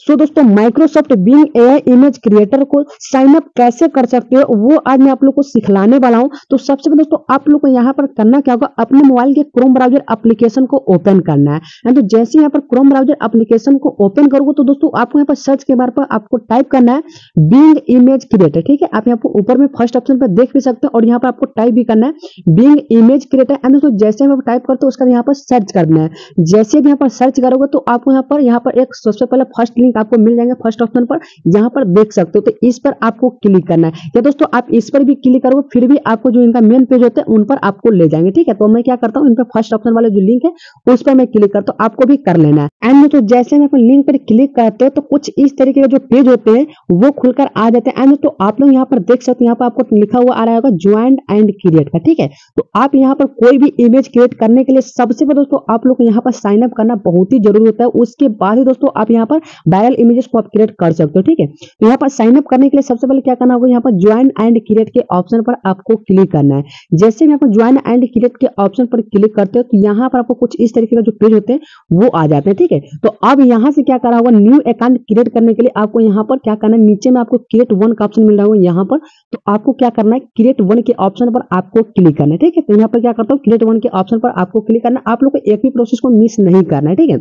सो दोस्तों Microsoft Bing AI image creator को sign up कैसे कर सकते हो वो आज मैं आप लोग को सिखलाने वाला हूं। तो सबसे पहले दोस्तों आप लोग को यहाँ पर करना क्या होगा, अपने मोबाइल के क्रोम ब्राउजर एप्लीकेशन को ओपन करना है। तो जैसे यहाँ पर क्रोम ब्राउजर एप्लीकेशन को ओपन करोगे तो दोस्तों आपको यहाँ पर सर्च के बार पर आपको टाइप करना है बिंग इमेज क्रिएटर। ठीक है, आप यहाँ पर ऊपर में फर्स्ट ऑप्शन पर देख भी सकते हैं और यहाँ पर आपको टाइप भी करना है बिंग इमेज क्रिएटर। एंड दोस्तों जैसे हम टाइप करते हो उसका यहाँ पर सर्च करना है। जैसे भी यहाँ पर सर्च करोगे तो आपको यहाँ पर एक सबसे पहले फर्स्ट आपको मिल जाएंगे फर्स्ट ऑप्शन पर, यहां पर देख सकते हो। तो इस पर आपको क्लिक करना है। या दोस्तों आप इस पर भी क्लिक करोगे फिर भी आपको जो इनका मेन पेज होता है उन पर आपको ले जाएंगे। ठीक है, तो मैं क्या करता हूं इन पर फर्स्ट ऑप्शन वाला जो लिंक है उस पर मैं क्लिक करता हूं, आपको भी कर लेना है। एंड दोस्तों जैसे हम लिंक पर क्लिक करते हैं तो कुछ इस तरीके के जो पेज होते हैं वो खुलकर आ जाते हैं। एंड दोस्तों आप लोग यहाँ पर देख सकते हो, यहाँ पर आपको लिखा हुआ आ रहा होगा ज्वाइन एंड क्रिएट का। ठीक है, तो आप यहाँ पर कोई भी इमेज क्रिएट करने के लिए सबसे पहले दोस्तों आप लोग यहाँ पर साइन अप करना बहुत ही जरूरी होता है। उसके बाद ही दोस्तों आप यहाँ पर वायरल इमेजेस को आप क्रिएट कर सकते हो। ठीक है, तो यहाँ पर साइन अप करने के लिए सबसे पहले क्या करना होगा, यहाँ पर ज्वाइन एंड क्रिएट के ऑप्शन पर आपको क्लिक करना है। जैसे यहाँ पर ज्वाइन एंड क्रिएट के ऑप्शन पर क्लिक करते हो तो यहाँ पर आपको कुछ इस तरीके का जो पेज होते हैं वो आ जाते हैं। ठीक है, तो अब यहाँ से क्या करना होगा, न्यू अकाउंट क्रिएट करने के लिए आपको यहाँ पर क्या करना है, नीचे में आपको क्रिएट वन का ऑप्शन मिल रहा होगा यहाँ पर। तो आपको क्या करना है, क्रिएट वन के ऑप्शन पर आपको क्लिक करना है। ठीक है, तो यहाँ पर क्या करता हूँ, क्रिएट वन के ऑप्शन पर आपको क्लिक करना है। आप लोग को एक भी प्रोसेस को मिस नहीं करना है। ठीक है,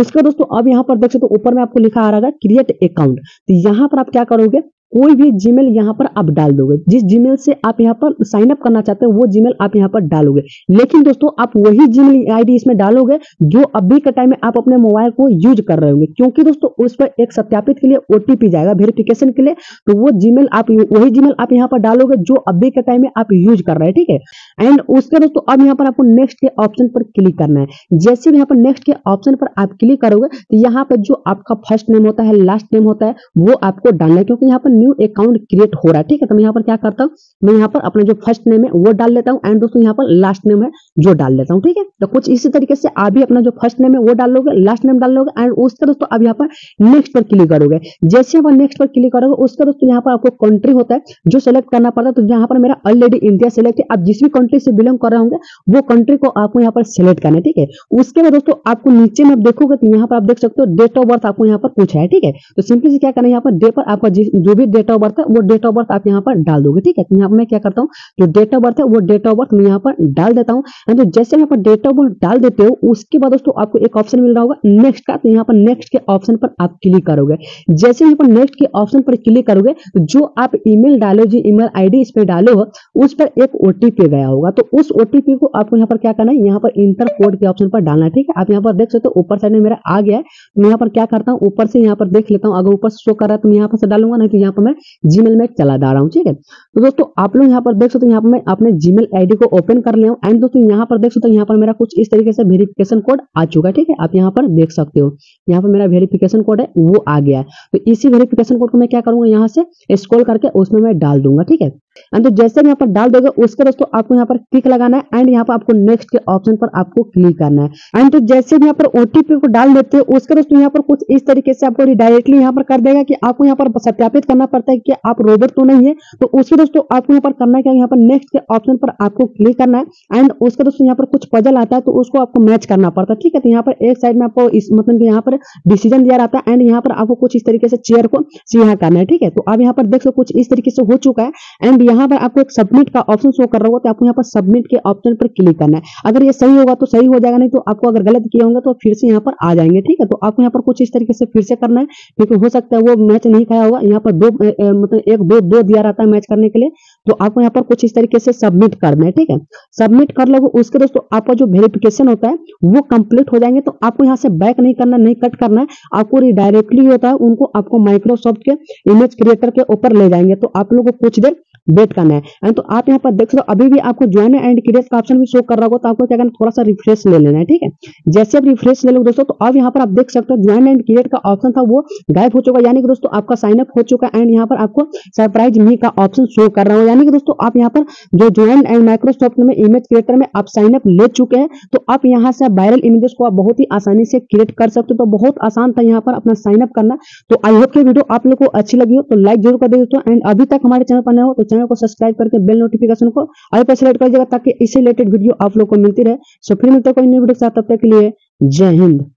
उसका दोस्तों अब यहाँ पर देख सकते हो ऊपर में आपको लिखा आ रहा है क्रिएट अकाउंट। तो यहाँ पर आप क्या करोगे, कोई भी जीमेल यहाँ पर आप डाल दोगे, जिस जीमेल से आप यहाँ पर साइन अप करना चाहते हो वो जीमेल आप यहाँ पर डालोगे। लेकिन दोस्तों आप वही जीमेल आईडी इसमें डालोगे जो अभी के टाइम में आप अपने मोबाइल को यूज कर रहे होंगे, क्योंकि दोस्तों उस पर एक सत्यापित के लिए ओटीपी जाएगा वेरिफिकेशन के लिए। तो वो जीमेल आप वही जीमेल आप यहाँ पर डालोगे जो अभी के टाइम में आप यूज कर रहे हैं। ठीक है, एंड उसके दोस्तों अब यहाँ पर आपको नेक्स्ट के ऑप्शन पर क्लिक करना है। जैसे भी यहाँ पर नेक्स्ट के ऑप्शन पर आप क्लिक करोगे तो यहाँ पर जो आपका फर्स्ट नेम होता है लास्ट नेम होता है वो आपको डालना है, क्योंकि यहाँ पर न्यू अकाउंट क्रिएट हो रहा है। ठीक है, तो मैं यहाँ पर क्या करता हूँ, मैं यहाँ पर अपना जो फर्स्ट नेम है वो डाल लेता हूँ एंड दोस्तों यहाँ पर लास्ट नेम है जो डाल लेता हूँ। ठीक है, तो कुछ इसी तरीके से आप भी अपना जो फर्स्ट नेम है वो डाल लोगे, लास्ट नेम डाल लोगे एंड उसका दोस्तों अब यहाँ पर नेक्स्ट पर क्लिक करोगे। जैसे आप नेक्स्ट पर क्लिक करोगे उसका दोस्तों यहाँ पर आपको कंट्री होता है जो सिलेक्ट करना पड़ता है। तो यहाँ पर मेरा ऑलरेडी इंडिया सिलेक्ट है। आप जिस भी कंट्री से बिलोंग कर रहे होंगे वो कंट्री को आपको यहाँ पर सिलेक्ट करना है। ठीक है, उसके बाद दोस्तों आपको नीचे में आप देखोगे तो यहाँ पर आप देख सकते हो डेट ऑफ बर्थ आपको यहाँ पर पूछा है। ठीक है, तो सिंपली से क्या करना है, यहाँ पर डे पर आपका जो भी डेट ऑफ बर्थ है वो डेट ऑफ बर्थ आप यहाँ पर डाल दोगे। ठीक है, तो यहाँ पर मैं क्या करता हूँ, जो डेट ऑफ बर्थ है वो डेट ऑफ बर्थ मैं यहाँ पर डाल देता हूँ। तो जैसे यहाँ पर डेट ऑफ बर्थ डाल देते हो उसके बाद दोस्तों आपको एक ऑप्शन मिल रहा होगा नेक्स्ट का। तो यहाँ पर नेक्स्ट के ऑप्शन पर आप क्लिक करोगे। जैसे यहाँ पर नेक्स्ट के ऑप्शन पर क्लिक करोगे तो जो आप ईमेल डालो, जो ईमेल आईडी इस पर डालो उस पर एक ओटीपी गया होगा। तो उस ओटीपी को आपको यहाँ पर क्या करना है, यहाँ पर इंटर कोड के ऑप्शन पर डालना है। ठीक है, आप यहाँ पर देख सकते हो ऊपर साइड में मेरा आ गया है। मैं यहाँ पर क्या करता हूँ, ऊपर से यहाँ पर देख लेता हूँ, अगर ऊपर शो कर रहा है तो मैं यहाँ पर डालूंगा, नहीं तो यहाँ पर मैं जीमेल में चला जा रहा हूँ। ठीक है, तो दोस्तों आप लोग यहाँ पर देख सकते हो, यहाँ पर मैं अपने जीमेल आईडी को ओपन कर लिया हूँ एंड दोस्तों यहाँ पर देख सकते हो, यहाँ पर मेरा कुछ इस तरीके से वेरिफिकेशन कोड आ चुका है। ठीक है, आप यहाँ पर देख सकते हो, यहाँ पर मेरा वेरिफिकेशन कोड है वो आ गया है। तो इसी वेरिफिकेशन कोड को मैं क्या करूंगा, यहाँ से स्क्रॉल करके उसमें मैं डाल दूंगा। ठीक है, एंड तो जैसे यहाँ पर डाल दोगे उसके दोस्तों आपको यहाँ पर टिक लगाना है एंड यहाँ पर आपको नेक्स्ट के ऑप्शन पर आपको क्लिक करना है। एंड तो जैसे यहाँ पर ओटीपी को डाल देते हो उसके दोस्तों यहाँ पर कुछ इस तरीके से आपको डायरेक्टली यहाँ पर कर देगा कि आपको यहाँ पर सत्यापित करना पड़ता है कि आप रोबोट तो नहीं है। तो उसके दोस्तों आपको यहाँ पर करना क्या, यहाँ पर नेक्स्ट के ऑप्शन पर आपको क्लिक करना है एंड उसके दोस्तों यहाँ पर कुछ पजल आता है तो उसको आपको मैच करना पड़ता है। ठीक है, तो यहाँ पर एक साइड में आपको इस मतलब यहाँ पर डिसीजन दिया जाता है एंड यहाँ पर आपको कुछ इस तरीके से चेयर को सीधा करना है। ठीक है, तो आप यहाँ पर देख सो कुछ इस तरीके से हो चुका है एंड यहाँ पर आपको एक सबमिट का ऑप्शन शो कर रहा होगा। तो आपको यहाँ पर सबमिट के ऑप्शन पर क्लिक करना है। अगर ये सही होगा तो सही हो जाएगा, नहीं तो आपको अगर गलत किया होगा तो फिर से यहाँ पर आ जाएंगे। ठीक है, तो आपको यहाँ पर कुछ इस तरीके से फिर से करना है, क्योंकि हो सकता है वो मैच नहीं खाया होगा। यहाँ पर दो मतलब एक दो दिया रहता है मैच करने के लिए। तो आपको यहाँ पर कुछ इस तरीके से सबमिट करना है। ठीक है, सबमिट कर लोगे उसके दोस्तों आपका जो वेरिफिकेशन होता है वो कंप्लीट हो जाएंगे। तो आपको यहाँ से बैक नहीं करना, नहीं कट करना है, आपको डायरेक्टली होता है उनको आपको माइक्रोसॉफ्ट के इमेज क्रिएटर के ऊपर ले जाएंगे। तो आप लोगों को कुछ देर वेट करना है। तो आप यहाँ पर देख सकते हो अभी भी आपको ज्वाइन एंड क्रिएट का ऑप्शन भी शो कर रहा होगा। तो आपको क्या करना, थोड़ा सा रिफ्रेश ले लेना है। ठीक है, जैसे आप रिफ्रेश ले लो दोस्तों तो अब यहाँ पर आप देख सकते हो ज्वाइन एंड क्रिएट का ऑप्शन था वो गायब हो चुका, यानी कि दोस्तों आपका साइन अप हो चुका एंड यहाँ पर आपको सरप्राइज मी का ऑप्शन शो कर रहा हो, यानी कि दोस्तों आप यहाँ पर जो ज्वाइन एंड माइक्रोसॉफ्ट में इमेज क्रिएटर में आप साइन अप ले चुके हैं। तो आप यहाँ से वायरल इमेजेस को आप बहुत ही आसानी से क्रिएट कर सकते हो। तो बहुत आसान था यहाँ पर अपना साइन अप करना। तो आई होप कि वीडियो आप लोग को अच्छी लगी हो तो लाइक जरूर कर दीजिए दोस्तों एंड अभी तक हमारे चैनल पर नए हो तो चैनल को सब्सक्राइब करके बेल नोटिफिकेशन को ऑल पर सेलेक्ट कर दीजिएगा ताकि इससे रिलेटेड वीडियो आप लोग को मिलती रहे। सो फिर मिलते हैं कोई नई वीडियो के साथ, तब तक के लिए जय हिंद।